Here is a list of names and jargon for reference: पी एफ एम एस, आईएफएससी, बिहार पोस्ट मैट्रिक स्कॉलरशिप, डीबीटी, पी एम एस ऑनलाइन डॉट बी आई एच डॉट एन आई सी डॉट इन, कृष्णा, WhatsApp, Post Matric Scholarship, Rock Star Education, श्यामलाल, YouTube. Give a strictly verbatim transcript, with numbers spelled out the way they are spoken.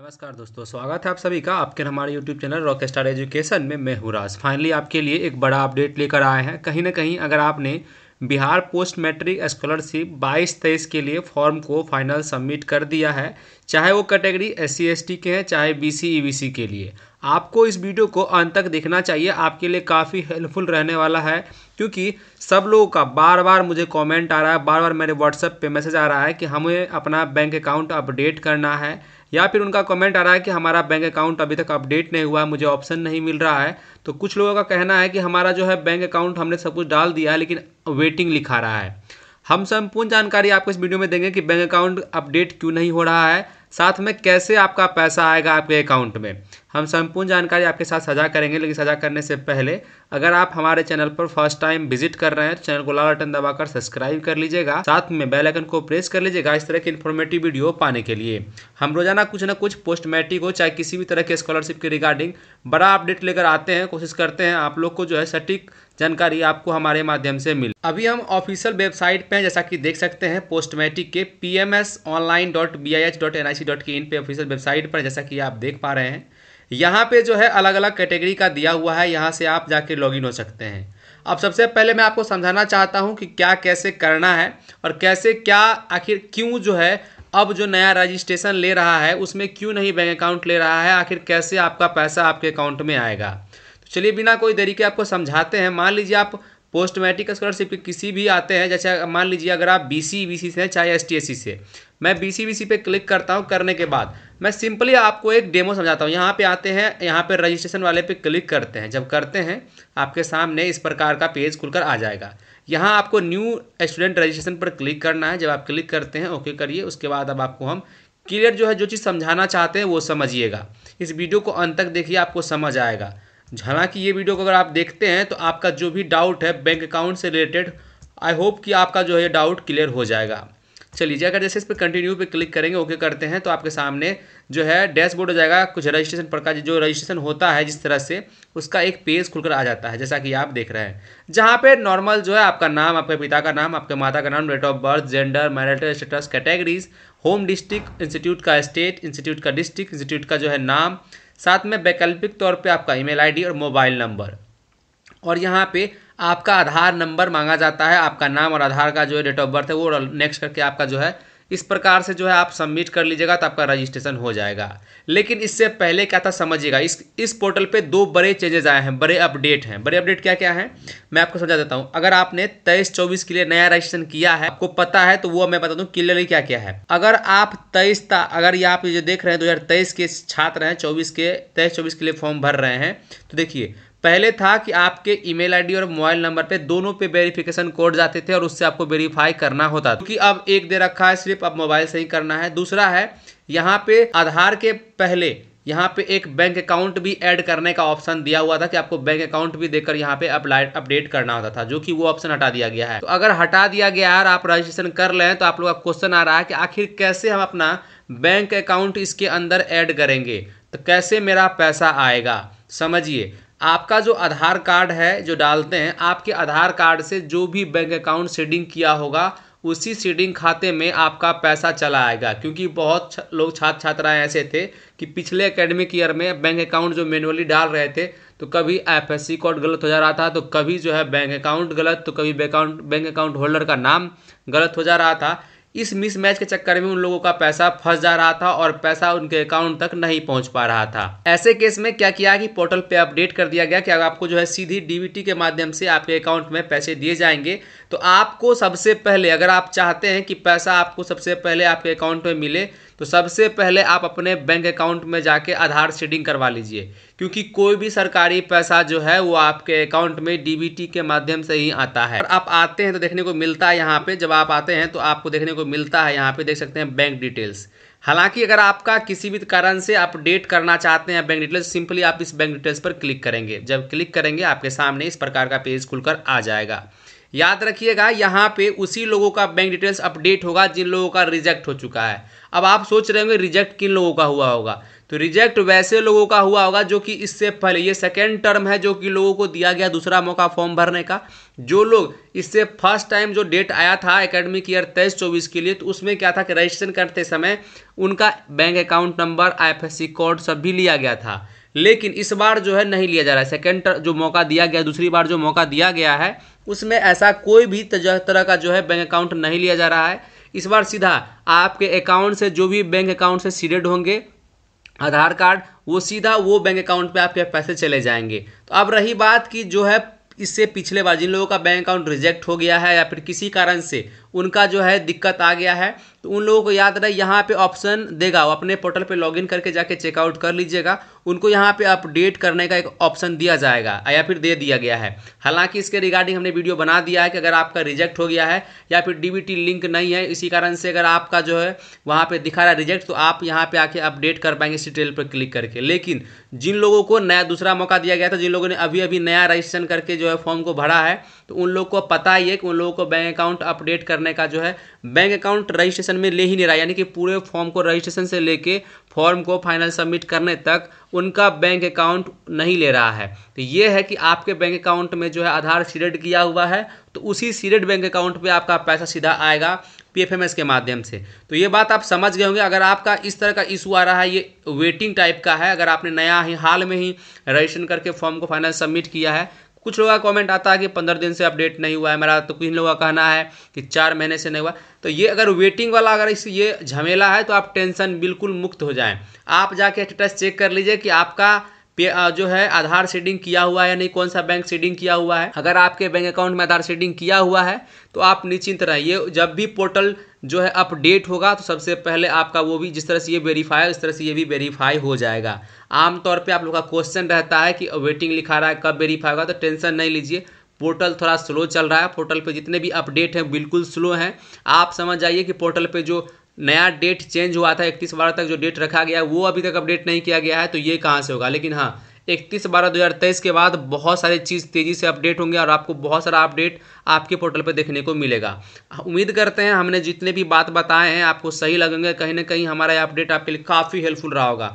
नमस्कार दोस्तों, स्वागत है आप सभी का आपके हमारे यूट्यूब चैनल रॉकस्टार एजुकेशन में। मैं हूं राज। फाइनली आपके लिए एक बड़ा अपडेट लेकर आए हैं। कहीं ना कहीं अगर आपने बिहार पोस्ट मैट्रिक स्कॉलरशिप बाईस तेईस के लिए फॉर्म को फाइनल सबमिट कर दिया है, चाहे वो category S C S T के हैं चाहे B C E B C के लिए, आपको इस वीडियो को अंत तक देखना चाहिए। आपके लिए काफ़ी हेल्पफुल रहने वाला है, क्योंकि सब लोगों का बार बार मुझे कमेंट आ रहा है, बार बार मेरे व्हाट्सएप पे मैसेज आ रहा है कि हमें अपना बैंक अकाउंट अपडेट करना है, या फिर उनका कमेंट आ रहा है कि हमारा बैंक अकाउंट अभी तक अपडेट नहीं हुआ, मुझे ऑप्शन नहीं मिल रहा है। तो कुछ लोगों का कहना है कि हमारा जो है बैंक अकाउंट हमने सब कुछ डाल दिया है, लेकिन वेटिंग लिखा रहा है। हम संपूर्ण जानकारी आपको इस वीडियो में देंगे कि बैंक अकाउंट अपडेट क्यों नहीं हो रहा है, साथ में कैसे आपका पैसा आएगा आपके अकाउंट में। हम संपूर्ण जानकारी आपके साथ साझा करेंगे, लेकिन साझा करने से पहले अगर आप हमारे चैनल पर फर्स्ट टाइम विजिट कर रहे हैं तो चैनल को लाल बटन दबाकर सब्सक्राइब कर लीजिएगा, साथ में बेल आइकन को प्रेस कर लीजिएगा इस तरह की इन्फॉर्मेटिव वीडियो पाने के लिए। हम रोजाना कुछ ना कुछ पोस्ट मैट्रिक हो चाहे किसी भी तरह के स्कॉलरशिप के रिगार्डिंग बड़ा अपडेट लेकर आते हैं, कोशिश करते हैं आप लोग को जो है सटीक जानकारी आपको हमारे माध्यम से मिले। अभी हम ऑफिशियल वेबसाइट पे हैं, जैसा कि देख सकते हैं पोस्ट मैट्रिक के पी एम एस ऑनलाइन डॉट बी आई एच डॉट एन आई सी डॉट इन पे ऑफिशियल वेबसाइट पर, जैसा कि आप देख पा रहे हैं यहाँ पे जो है अलग अलग कैटेगरी का दिया हुआ है, यहाँ से आप जाके लॉगिन हो सकते हैं। अब सबसे पहले मैं आपको समझाना चाहता हूँ कि क्या कैसे करना है और कैसे क्या आखिर क्यों जो है अब जो नया रजिस्ट्रेशन ले रहा है उसमें क्यों नहीं बैंक अकाउंट ले रहा है, आखिर कैसे आपका पैसा आपके अकाउंट में आएगा। तो चलिए बिना कोई देरी के आपको समझाते हैं। मान लीजिए आप पोस्ट मैट्रिक स्कॉलरशिप के किसी भी आते हैं, जैसे मान लीजिए अगर आप बी सी बी सी से हैं चाहे एस टी एस सी से। मैं बी सी बी सी पे क्लिक करता हूं, करने के बाद मैं सिंपली आपको एक डेमो समझाता हूं। यहां पे आते हैं, यहां पे रजिस्ट्रेशन वाले पे क्लिक करते हैं। जब करते हैं आपके सामने इस प्रकार का पेज खुलकर आ जाएगा। यहाँ आपको न्यू स्टूडेंट रजिस्ट्रेशन पर क्लिक करना है। जब आप क्लिक करते हैं ओके करिए, उसके बाद अब आपको हम क्लियर जो है जो चीज़ समझाना चाहते हैं वो समझिएगा। इस वीडियो को अंत तक देखिए, आपको समझ आएगा। हालांकि ये वीडियो को अगर आप देखते हैं तो आपका जो भी डाउट है बैंक अकाउंट से रिलेटेड, आई होप कि आपका जो है डाउट क्लियर हो जाएगा। चलिए अगर जैसे इस पर कंटिन्यू पे क्लिक करेंगे ओके करते हैं तो आपके सामने जो है डैशबोर्ड हो जाएगा। कुछ रजिस्ट्रेशन प्रकार जो रजिस्ट्रेशन होता है जिस तरह से उसका एक पेज खुलकर आ जाता है, जैसा कि आप देख रहे हैं, जहाँ पे नॉर्मल जो है आपका नाम, आपके पिता का नाम, आपके माता का नाम, date of birth, gender, marital status, categories, home district, institute का स्टेट, इंस्टीट्यूट का डिस्ट्रिक्ट, इंस्टीट्यूट का जो है नाम, साथ में वैकल्पिक तौर पे आपका ईमेल आईडी और मोबाइल नंबर, और यहाँ पे आपका आधार नंबर मांगा जाता है। आपका नाम और आधार का जो है डेट ऑफ बर्थ है वो नेक्स्ट करके आपका जो है इस प्रकार से जो है आप सबमिट कर लीजिएगा तो आपका रजिस्ट्रेशन हो जाएगा। लेकिन इससे पहले क्या था समझिएगा, इस इस पोर्टल पे दो बड़े चेंजेस आए हैं, बड़े अपडेट हैं। बड़े अपडेट क्या क्या हैं मैं आपको समझा देता हूँ। अगर आपने तेईस चौबीस के लिए नया रजिस्ट्रेशन किया है, आपको पता है तो वो मैं बता दूँ क्लियरली क्या क्या है। अगर आप तेईस अगर ये आप जो देख रहे हैं दो हज़ार तेईस के छात्र हैं, चौबीस के तेईस चौबीस के लिए फॉर्म भर रहे हैं, तो देखिए पहले था कि आपके ईमेल आईडी और मोबाइल नंबर पे दोनों पे वेरिफिकेशन कोड जाते थे और उससे आपको वेरीफाई करना होता था, क्योंकि अब एक दे रखा है सिर्फ अब मोबाइल से ही करना है। दूसरा है यहाँ पे आधार के पहले यहाँ पे एक बैंक अकाउंट भी ऐड करने का ऑप्शन दिया हुआ था कि आपको बैंक अकाउंट भी देकर यहाँ पे अप्लाई अपडेट करना होता था, जो कि वो ऑप्शन हटा दिया गया है। तो अगर हटा दिया गया है और आप रजिस्ट्रेशन कर लें तो आप लोग का क्वेश्चन आ रहा है कि आखिर कैसे हम अपना बैंक अकाउंट इसके अंदर ऐड करेंगे, तो कैसे मेरा पैसा आएगा। समझिए आपका जो आधार कार्ड है जो डालते हैं, आपके आधार कार्ड से जो भी बैंक अकाउंट सीडिंग किया होगा उसी सीडिंग खाते में आपका पैसा चला आएगा, क्योंकि बहुत लोग छात्र छात्राएं ऐसे थे कि पिछले एकेडमिक ईयर में बैंक अकाउंट जो मैनुअली डाल रहे थे तो कभी आईएफएससी कोड गलत हो जा रहा था, तो कभी जो है बैंक अकाउंट गलत, तो कभी बैंक अकाउंट होल्डर का नाम गलत हो जा रहा था। इस मिसमैच के चक्कर में उन लोगों का पैसा फंस जा रहा था और पैसा उनके अकाउंट तक नहीं पहुंच पा रहा था। ऐसे केस में क्या किया कि पोर्टल पे अपडेट कर दिया गया कि अगर आपको जो है सीधी डीबीटी के माध्यम से आपके अकाउंट में पैसे दिए जाएंगे, तो आपको सबसे पहले अगर आप चाहते हैं कि पैसा आपको सबसे पहले आपके अकाउंट में मिले तो सबसे पहले आप अपने बैंक अकाउंट में जाके आधार सीडिंग करवा लीजिए, क्योंकि कोई भी सरकारी पैसा जो है वो आपके अकाउंट में डीबीटी के माध्यम से ही आता है। और आप आते हैं तो देखने को मिलता है यहाँ पे, जब आप आते हैं तो आपको देखने को मिलता है यहाँ पे देख सकते हैं बैंक डिटेल्स। हालांकि अगर आपका किसी भी कारण से अपडेट करना चाहते हैं बैंक डिटेल्स, सिंपली आप इस बैंक डिटेल्स पर क्लिक करेंगे। जब क्लिक करेंगे आपके सामने इस प्रकार का पेज खुलकर आ जाएगा। याद रखिएगा यहाँ पे उसी लोगों का बैंक डिटेल्स अपडेट होगा जिन लोगों का रिजेक्ट हो चुका है। अब आप सोच रहे होंगे रिजेक्ट किन लोगों का हुआ होगा, तो रिजेक्ट वैसे लोगों का हुआ होगा जो कि इससे पहले, ये सेकेंड टर्म है जो कि लोगों को दिया गया दूसरा मौका फॉर्म भरने का। जो लोग इससे फर्स्ट टाइम जो डेट आया था एकेडमिक ईयर तेईस चौबीस के लिए, तो उसमें क्या था कि रजिस्ट्रेशन करते समय उनका bank account number, आईएफएससी code सब भी लिया गया था, लेकिन इस बार जो है नहीं लिया जा रहा है। सेकेंड जो मौका दिया गया, दूसरी बार जो मौका दिया गया है, उसमें ऐसा कोई भी तरह का जो है बैंक अकाउंट नहीं लिया जा रहा है। इस बार सीधा आपके अकाउंट से, जो भी बैंक अकाउंट से सीडेड होंगे आधार कार्ड, वो सीधा वो बैंक अकाउंट पे आपके पैसे चले जाएंगे। तो अब रही बात कि जो है इससे पिछले बार जिन लोगों का बैंक अकाउंट रिजेक्ट हो गया है या फिर किसी कारण से उनका जो है दिक्कत आ गया है, तो उन लोगों को याद रहे यहाँ पे ऑप्शन देगा, वो अपने पोर्टल पे लॉगिन करके जाके चेकआउट कर लीजिएगा, उनको यहाँ पे अपडेट करने का एक ऑप्शन दिया जाएगा या फिर दे दिया गया है। हालांकि इसके रिगार्डिंग हमने वीडियो बना दिया है कि अगर आपका रिजेक्ट हो गया है या फिर डीबीटी लिंक नहीं है, इसी कारण से अगर आपका जो है वहाँ पर दिखा रहा है रिजेक्ट, तो आप यहाँ पर आके अपडेट कर पाएंगे इस डिटेल पर क्लिक करके। लेकिन जिन लोगों को नया दूसरा मौका दिया गया था, जिन लोगों ने अभी अभी नया रजिस्ट्रेशन करके जो है फॉर्म को भरा है, तो उन लोग को पता ही है कि उन लोगों को बैंक अकाउंट अपडेट करने का जो है बैंक अकाउंट रजिस्ट्रेशन में ले ही नहीं रहा, यानी कि पूरे फॉर्म को रजिस्ट्रेशन से लेके फॉर्म को फाइनल सबमिट करने तक उनका बैंक अकाउंट नहीं ले रहा है। तो ये है कि आपके बैंक अकाउंट में जो है आधार सीडेड किया हुआ है, तो उसी सीडेड बैंक अकाउंट पे आपका पैसा सीधा आएगा पी एफ एम एस के माध्यम से। तो ये बात आप समझ गए होंगे। अगर आपका इस तरह का इशू आ रहा है, ये वेटिंग टाइप का है, अगर आपने नया ही हाल में ही रजिस्ट्रेशन करके फॉर्म को फाइनल सबमिट किया है, कुछ लोगों का कमेंट आता है कि पंद्रह दिन से अपडेट नहीं हुआ है मेरा, तो कुछ लोगों का कहना है कि चार महीने से नहीं हुआ। तो ये अगर वेटिंग वाला अगर इस ये झमेला है, तो आप टेंशन बिल्कुल मुक्त हो जाएं। आप जाके स्टेटस चेक कर लीजिए कि आपका जो है आधार सीडिंग किया हुआ है या नहीं, कौन सा बैंक सीडिंग किया हुआ है। अगर आपके बैंक अकाउंट में आधार सीडिंग किया हुआ है तो आप निश्चिंत रहिए, जब भी पोर्टल जो है अपडेट होगा तो सबसे पहले आपका वो भी, जिस तरह से ये वेरीफाई है उस तरह से ये भी वेरीफाई हो जाएगा। आमतौर पे आप लोग का क्वेश्चन रहता है कि वेटिंग लिखा रहा है, कब वेरीफाई होगा, तो टेंशन नहीं लीजिए। पोर्टल थोड़ा स्लो चल रहा है, पोर्टल पे जितने भी अपडेट हैं बिल्कुल स्लो हैं। आप समझ जाइए कि पोर्टल पे जो नया डेट चेंज हुआ था, इकतीस बारह तक जो डेट रखा गया है वो अभी तक अपडेट नहीं किया गया है, तो ये कहाँ से होगा। लेकिन हाँ, इकतीस बारह दो हज़ार तेईस के बाद बहुत सारी चीज़ तेज़ी से अपडेट होंगे और आपको बहुत सारा अपडेट आपके पोर्टल पर देखने को मिलेगा। उम्मीद करते हैं हमने जितने भी बात बताए हैं आपको सही लगेंगे, कहीं ना कहीं हमारा यह अपडेट आपके लिए काफ़ी हेल्पफुल रहा होगा।